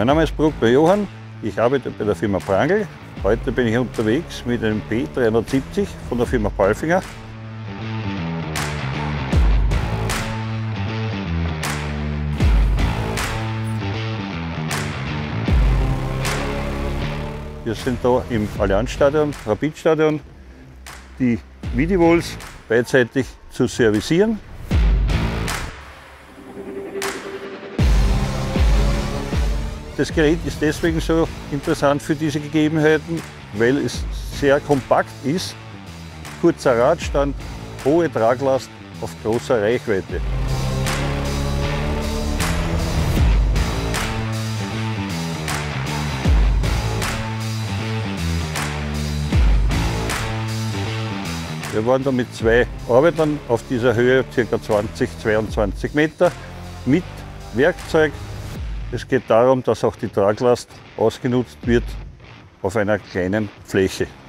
Mein Name ist Bruck bei Johann, ich arbeite bei der Firma Prangl. Heute bin ich unterwegs mit einem P370 von der Firma Palfinger. Wir sind hier im Allianzstadion, Rapidstadion, die Videos beidseitig zu servicieren. Das Gerät ist deswegen so interessant für diese Gegebenheiten, weil es sehr kompakt ist, kurzer Radstand, hohe Traglast auf großer Reichweite. Wir waren da mit zwei Arbeitern auf dieser Höhe, ca. 20-22 Meter, mit Werkzeug. Es geht darum, dass auch die Traglast ausgenutzt wird auf einer kleinen Fläche.